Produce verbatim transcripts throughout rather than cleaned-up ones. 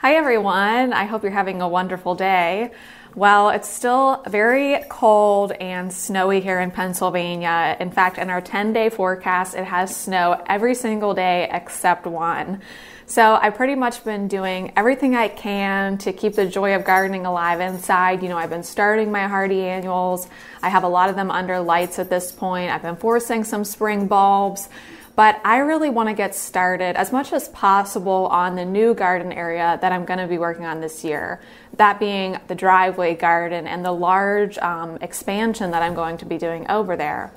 Hi everyone, I hope you're having a wonderful day. Well, it's still very cold and snowy here in Pennsylvania. In fact, in our ten day forecast, it has snow every single day except one. So I've pretty much been doing everything I can to keep the joy of gardening alive inside. You know, I've been starting my hardy annuals. I have a lot of them under lights at this point. I've been forcing some spring bulbs, but I really want to get started as much as possible on the new garden area that I'm going to be working on this year. That being the driveway garden and the large um, expansion that I'm going to be doing over there.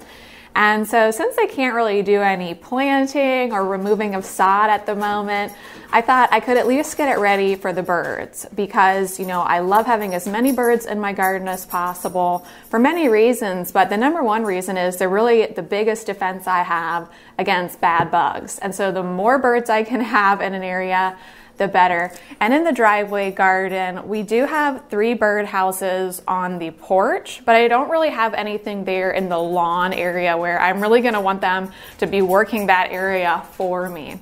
And so since I can't really do any planting or removing of sod at the moment, I thought I could at least get it ready for the birds because, you know, I love having as many birds in my garden as possible for many reasons, but the number one reason is they're really the biggest defense I have against bad bugs. And so the more birds I can have in an area, the better. And in the driveway garden, we do have three bird houses on the porch, but I don't really have anything there in the lawn area where I'm really going to want them to be working that area for me.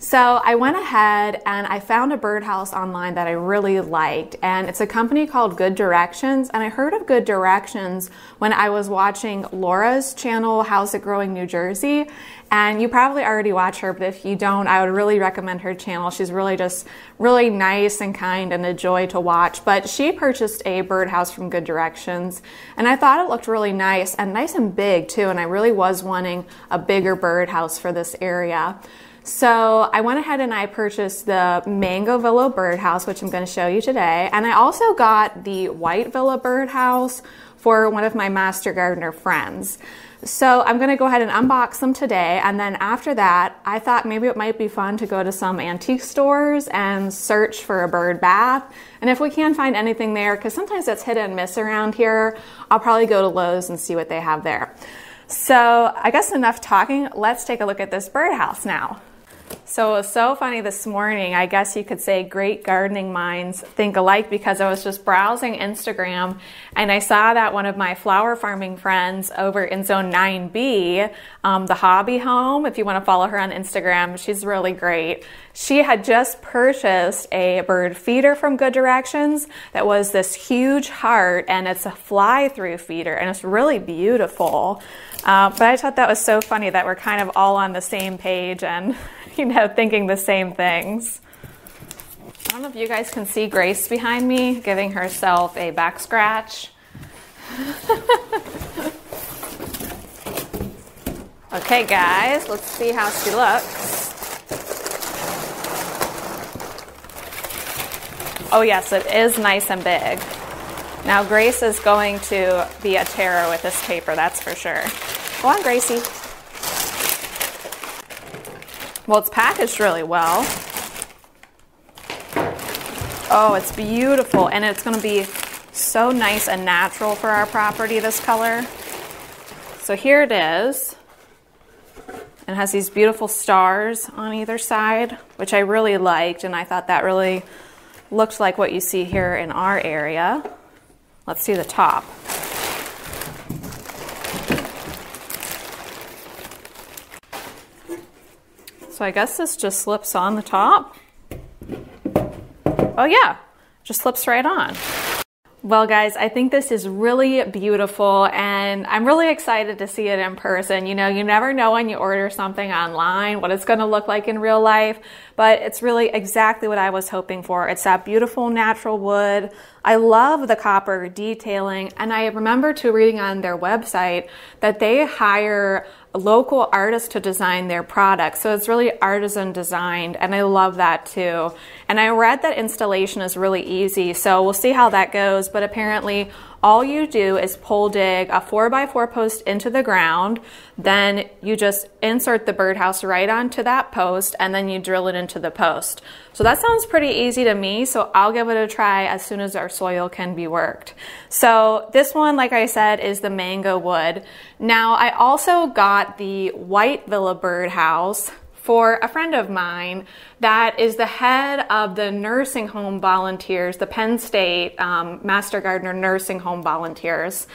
So I went ahead and I found a birdhouse online that I really liked, and it's a company called Good Directions. And I heard of Good Directions when I was watching Laura's channel, How's It Growing New Jersey? And you probably already watch her, but if you don't, I would really recommend her channel. She's really just really nice and kind and a joy to watch. But she purchased a birdhouse from Good Directions, and I thought it looked really nice and nice and big too. And I really was wanting a bigger birdhouse for this area. So I went ahead and I purchased the Mango Villa Birdhouse, which I'm going to show you today. And I also got the White Villa Birdhouse for one of my master gardener friends. So I'm going to go ahead and unbox them today. And then after that, I thought maybe it might be fun to go to some antique stores and search for a bird bath. And if we can find anything there, because sometimes it's hit and miss around here, I'll probably go to Lowe's and see what they have there. So I guess enough talking. Let's take a look at this birdhouse now. So it was so funny this morning, I guess you could say great gardening minds think alike, because I was just browsing Instagram and I saw that one of my flower farming friends over in Zone nine B, um, the Hobby Home, if you want to follow her on Instagram, she's really great. She had just purchased a bird feeder from Good Directions that was this huge heart, and it's a fly-through feeder, and it's really beautiful. Uh, but I thought that was so funny that we're kind of all on the same page and, you know, thinking the same things. I don't know if you guys can see Grace behind me giving herself a back scratch. Okay, guys, let's see how she looks. Oh yes, it is nice and big. Now Grace is going to be a terror with this paper, that's for sure. Go on, Gracie. Well, it's packaged really well. Oh, it's beautiful, and it's gonna be so nice and natural for our property, this color. So here it is. It has these beautiful stars on either side, which I really liked, and I thought that really looked like what you see here in our area. Let's see the top. So I guess this just slips on the top. Oh yeah, just slips right on. Well guys, I think this is really beautiful, and I'm really excited to see it in person. You know, you never know when you order something online what it's going to look like in real life, but it's really exactly what I was hoping for. It's that beautiful natural wood. I love the copper detailing, and I remember too reading on their website that they hire local artists to design their products. So it's really artisan designed, and I love that too. And I read that installation is really easy, so we'll see how that goes, but apparently all you do is pole dig a four by four post into the ground, then you just insert the birdhouse right onto that post, and then you drill it into the post. So that sounds pretty easy to me, so I'll give it a try as soon as our soil can be worked. So this one, like I said, is the mango wood. Now I also got the White Villa Birdhouse for a friend of mine that is the head of the nursing home volunteers, the Penn State um, Master Gardener Nursing Home Volunteers.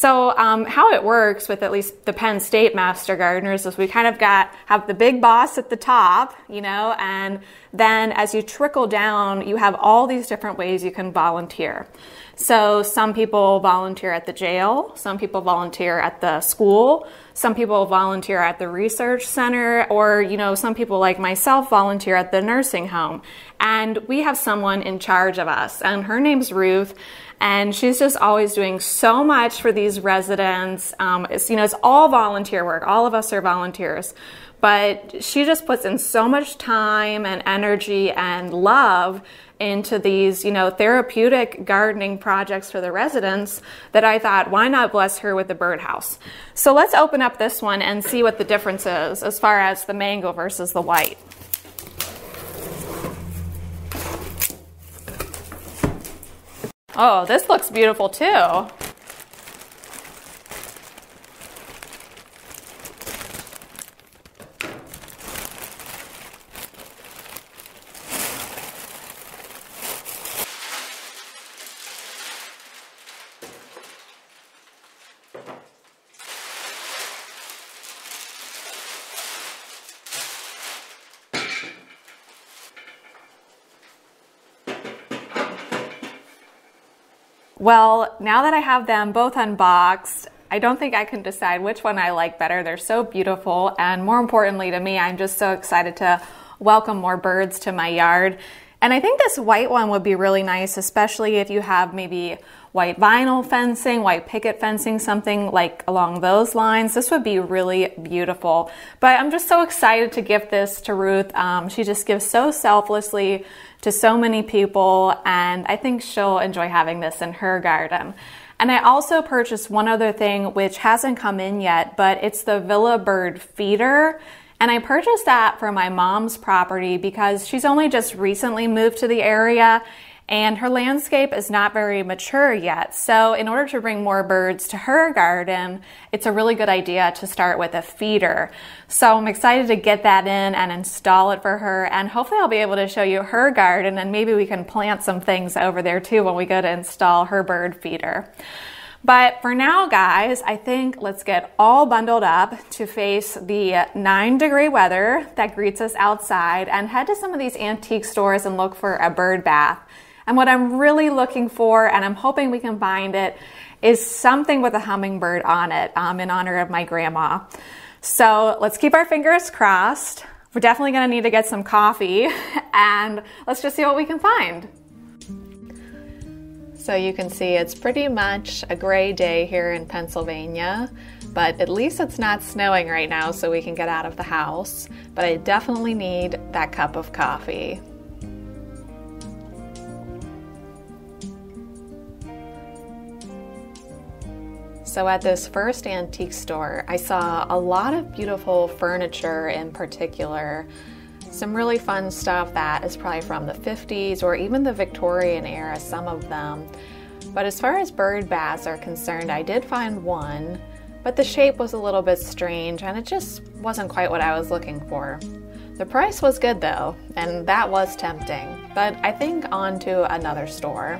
So um, how it works with at least the Penn State Master Gardeners is we kind of got have the big boss at the top, you know, and then as you trickle down, you have all these different ways you can volunteer. So some people volunteer at the jail, some people volunteer at the school, some people volunteer at the research center, or, you know, some people like myself volunteer at the nursing home. And we have someone in charge of us, and her name's Ruth, and she's just always doing so much for these residents. Um, it's, you know, it's all volunteer work. All of us are volunteers. But she just puts in so much time and energy and love into these, you know, therapeutic gardening projects for the residents that I thought, why not bless her with the birdhouse? So let's open up this one and see what the difference is as far as the mango versus the white. Oh, this looks beautiful too. Well, now that I have them both unboxed, I don't think I can decide which one I like better. They're so beautiful, and more importantly to me, I'm just so excited to welcome more birds to my yard. And I think this white one would be really nice, especially if you have maybe white vinyl fencing, white picket fencing, something like along those lines. This would be really beautiful. But I'm just so excited to gift this to Ruth. Um, she just gives so selflessly to so many people, and I think she'll enjoy having this in her garden. And I also purchased one other thing which hasn't come in yet, but it's the Villa Bird Feeder. And I purchased that for my mom's property because she's only just recently moved to the area and her landscape is not very mature yet. So in order to bring more birds to her garden, it's a really good idea to start with a feeder. So I'm excited to get that in and install it for her, and hopefully I'll be able to show you her garden, and maybe we can plant some things over there too when we go to install her bird feeder. But for now, guys, I think let's get all bundled up to face the nine degree weather that greets us outside and head to some of these antique stores and look for a bird bath. And what I'm really looking for, and I'm hoping we can find it, is something with a hummingbird on it um, in honor of my grandma. So let's keep our fingers crossed. We're definitely gonna need to get some coffee, and let's just see what we can find. So you can see it's pretty much a gray day here in Pennsylvania, but at least it's not snowing right now, so we can get out of the house. But I definitely need that cup of coffee. So at this first antique store, I saw a lot of beautiful furniture in particular. Some really fun stuff that is probably from the fifties or even the Victorian era, some of them. But as far as bird baths are concerned, I did find one, but the shape was a little bit strange and it just wasn't quite what I was looking for. The price was good though, and that was tempting, but I think on to another store.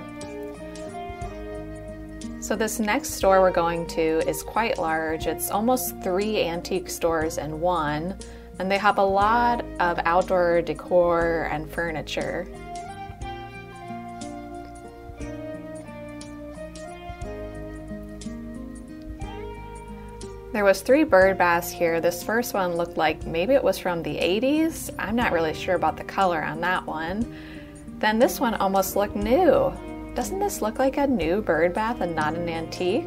So this next store we're going to is quite large. It's almost three antique stores in one, and they have a lot of outdoor decor and furniture. There was three bird baths here. This first one looked like maybe it was from the eighties. I'm not really sure about the color on that one. Then this one almost looked new. Doesn't this look like a new bird bath and not an antique?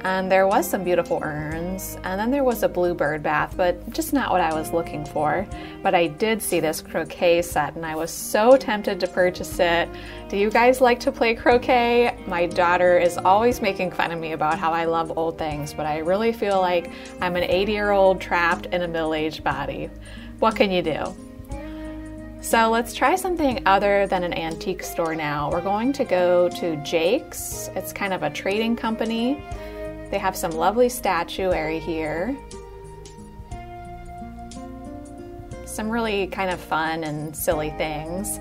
And there was some beautiful urns, and then there was a blue bird bath, but just not what I was looking for. But I did see this croquet set, and I was so tempted to purchase it. Do you guys like to play croquet? My daughter is always making fun of me about how I love old things, but I really feel like I'm an eighty-year-old trapped in a middle-aged body. What can you do? So let's try something other than an antique store now. We're going to go to Jake's. It's kind of a trading company. They have some lovely statuary here. Some really kind of fun and silly things.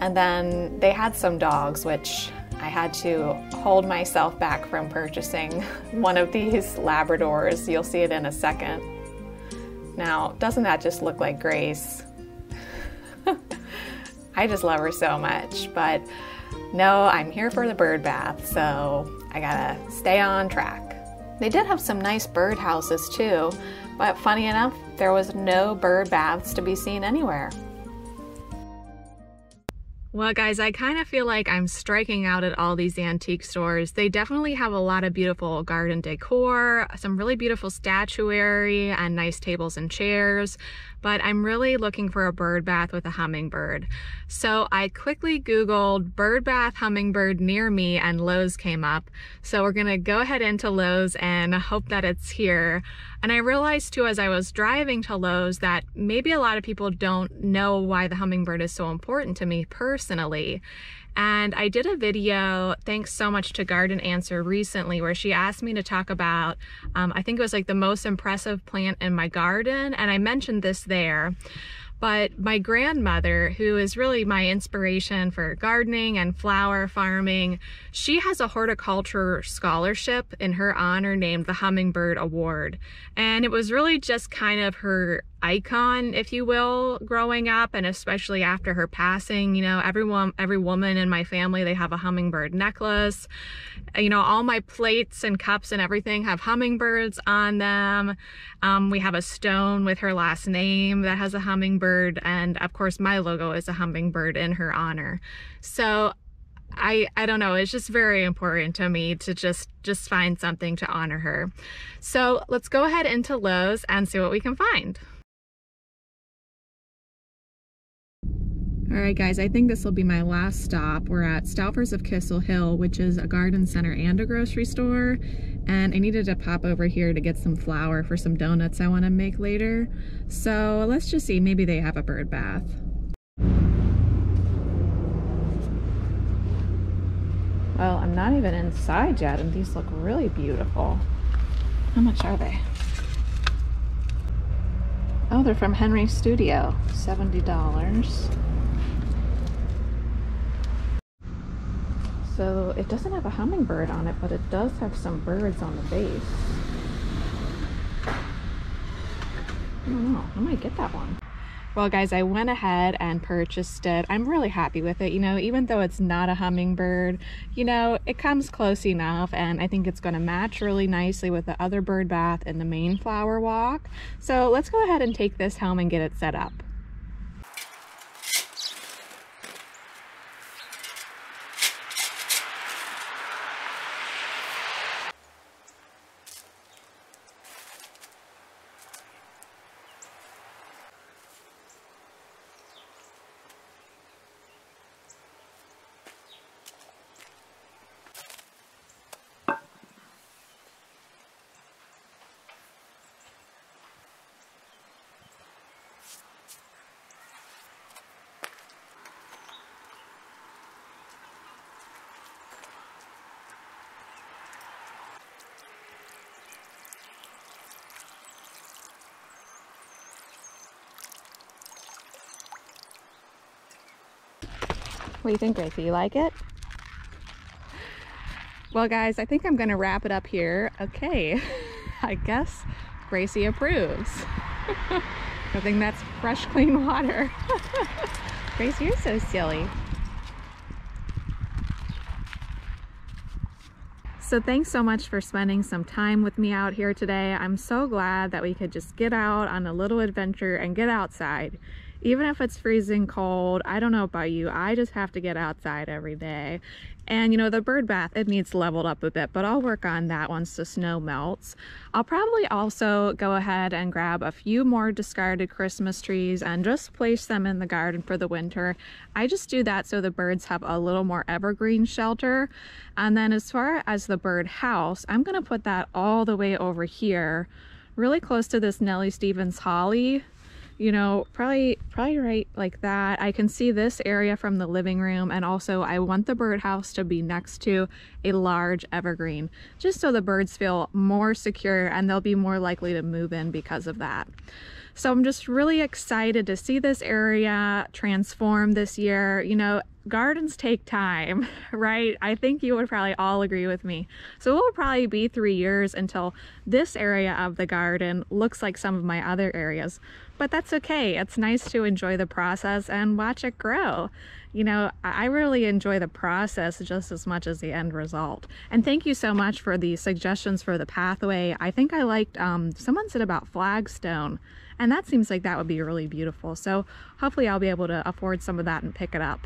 And then they had some dogs, which I I had to hold myself back from purchasing one of these Labradors. You'll see it in a second. Now, doesn't that just look like Grace? I just love her so much, but no, I'm here for the bird bath, so I gotta stay on track. They did have some nice bird houses too, but funny enough, there was no bird baths to be seen anywhere. Well guys, I kind of feel like I'm striking out at all these antique stores. They definitely have a lot of beautiful garden decor, some really beautiful statuary and nice tables and chairs, but I'm really looking for a bird bath with a hummingbird. So I quickly Googled bird bath hummingbird near me and Lowe's came up. So we're gonna go ahead into Lowe's and hope that it's here. And I realized too, as I was driving to Lowe's, that maybe a lot of people don't know why the hummingbird is so important to me personally. Personally. And I did a video, thanks so much to Garden Answer recently, where she asked me to talk about, um, I think it was like the most impressive plant in my garden, and I mentioned this there. But my grandmother, who is really my inspiration for gardening and flower farming, she has a horticulture scholarship in her honor named the Hummingbird Award. And it was really just kind of her icon, if you will, growing up, and especially after her passing. You know, everyone, every woman in my family, they have a hummingbird necklace. You know, all my plates and cups and everything have hummingbirds on them. Um, we have a stone with her last name that has a hummingbird, and of course my logo is a hummingbird in her honor. So I, I don't know, it's just very important to me to just, just find something to honor her. So let's go ahead into Lowe's and see what we can find. All right guys, I think this will be my last stop. We're at Stouffer's of Kissel Hill, which is a garden center and a grocery store. And I needed to pop over here to get some flour for some donuts I want to make later. So let's just see, maybe they have a bird bath. Well, I'm not even inside yet, and these look really beautiful. How much are they? Oh, they're from Henry Studio, seventy dollars. So it doesn't have a hummingbird on it, but it does have some birds on the base. I don't know, I might get that one. Well guys, I went ahead and purchased it. I'm really happy with it, you know, even though it's not a hummingbird, you know, it comes close enough, and I think it's gonna match really nicely with the other bird bath in the main flower walk. So let's go ahead and take this home and get it set up. What do you think, Gracie? You like it? Well, guys, I think I'm going to wrap it up here. Okay, I guess Gracie approves. I think that's fresh, clean water. Gracie, you're so silly. So thanks so much for spending some time with me out here today. I'm so glad that we could just get out on a little adventure and get outside. Even if it's freezing cold, I don't know about you, I just have to get outside every day. And you know, the bird bath, it needs leveled up a bit, but I'll work on that once the snow melts. I'll probably also go ahead and grab a few more discarded Christmas trees and just place them in the garden for the winter. I just do that so the birds have a little more evergreen shelter. And then as far as the bird house, I'm gonna put that all the way over here, really close to this Nellie Stevens Holly. You know, probably probably right like that. I can see this area from the living room, and also I want the birdhouse to be next to a large evergreen, just so the birds feel more secure and they'll be more likely to move in because of that. So I'm just really excited to see this area transform this year. You know, gardens take time, right? I think you would probably all agree with me. So it will probably be three years until this area of the garden looks like some of my other areas, but that's okay. It's nice to enjoy the process and watch it grow. You know, I really enjoy the process just as much as the end result. And thank you so much for the suggestions for the pathway. I think I liked, um, someone said about flagstone, and that seems like that would be really beautiful. So hopefully I'll be able to afford some of that and pick it up.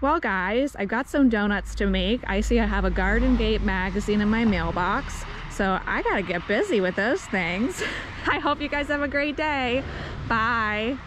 Well guys, I've got some donuts to make. I see I have a Garden Gate magazine in my mailbox, so I gotta get busy with those things. I hope you guys have a great day. Bye.